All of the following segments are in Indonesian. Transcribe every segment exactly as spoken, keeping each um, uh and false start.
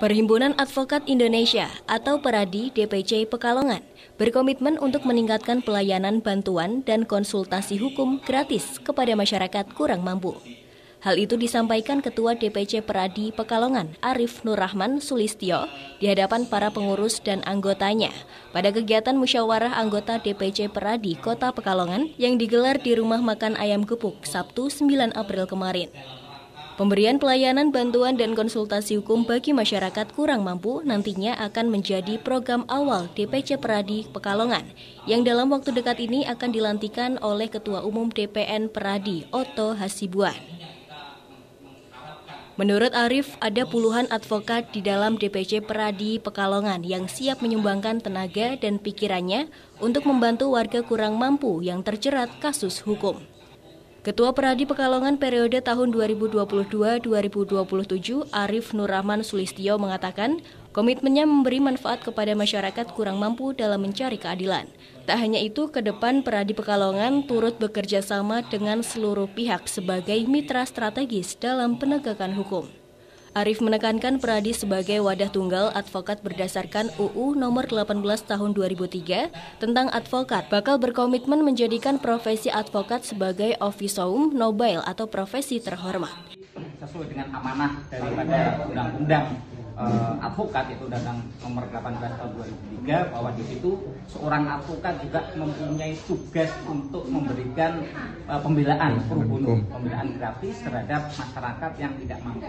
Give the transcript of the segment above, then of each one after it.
Perhimpunan Advokat Indonesia atau Peradi D P C Pekalongan berkomitmen untuk meningkatkan pelayanan bantuan dan konsultasi hukum gratis kepada masyarakat kurang mampu. Hal itu disampaikan Ketua D P C Peradi Pekalongan Arief Nurrahman Sulistio di hadapan para pengurus dan anggotanya pada kegiatan musyawarah anggota D P C Peradi Kota Pekalongan yang digelar di Rumah Makan Ayam Gepuk Sabtu sembilan April kemarin. Pemberian pelayanan bantuan dan konsultasi hukum bagi masyarakat kurang mampu nantinya akan menjadi program awal D P C Peradi Pekalongan yang dalam waktu dekat ini akan dilantikan oleh Ketua Umum D P N Peradi Otto Hasibuan. Menurut Arief, ada puluhan advokat di dalam D P C Peradi Pekalongan yang siap menyumbangkan tenaga dan pikirannya untuk membantu warga kurang mampu yang terjerat kasus hukum. Ketua Peradi Pekalongan periode tahun dua ribu dua puluh dua sampai dua ribu dua puluh tujuh, Arief Nurrahman Sulistio mengatakan, komitmennya memberi manfaat kepada masyarakat kurang mampu dalam mencari keadilan. Tak hanya itu, ke depan Peradi Pekalongan turut bekerja sama dengan seluruh pihak sebagai mitra strategis dalam penegakan hukum. Arief menekankan Peradi sebagai wadah tunggal advokat berdasarkan U U nomor delapan belas tahun dua ribu tiga tentang advokat bakal berkomitmen menjadikan profesi advokat sebagai officium nobile atau profesi terhormat. Sesuai dengan amanah daripada undang-undang eh, advokat itu undang-undang nomor delapan belas tahun dua ribu tiga, bahwa di situ seorang advokat juga mempunyai tugas untuk memberikan eh, pembelaan hukum, pembelaan gratis terhadap masyarakat yang tidak mampu.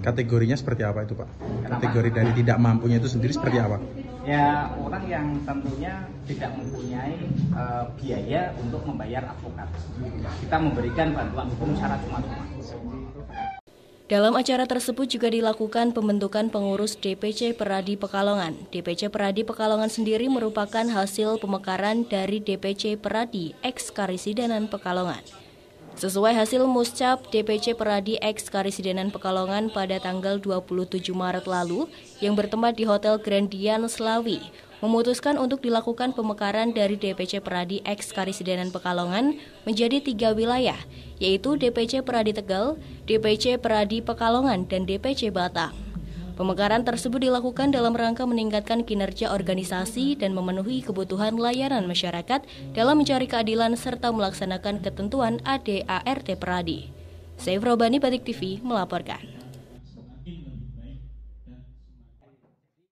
Kategorinya seperti apa itu, Pak? Kenapa? Kategori dari tidak mampunya itu sendiri seperti apa? Ya, orang yang tentunya tidak mempunyai uh, biaya untuk membayar advokat. Kita memberikan bantuan hukum secara cuma-cuma. Dalam acara tersebut juga dilakukan pembentukan pengurus D P C Peradi Pekalongan. D P C Peradi Pekalongan sendiri merupakan hasil pemekaran dari D P C Peradi ex-Karisidenan Pekalongan. Sesuai hasil muscap D P C Peradi ex Karisidenan Pekalongan pada tanggal dua puluh tujuh Maret lalu yang bertempat di Hotel Grand Dian Slawi, memutuskan untuk dilakukan pemekaran dari D P C Peradi ex Karisidenan Pekalongan menjadi tiga wilayah, yaitu D P C Peradi Tegal, D P C Peradi Pekalongan, dan D P C Batang. Pemekaran tersebut dilakukan dalam rangka meningkatkan kinerja organisasi dan memenuhi kebutuhan layanan masyarakat dalam mencari keadilan serta melaksanakan ketentuan A D A R T Peradi. Saya Robani, Batik T V melaporkan.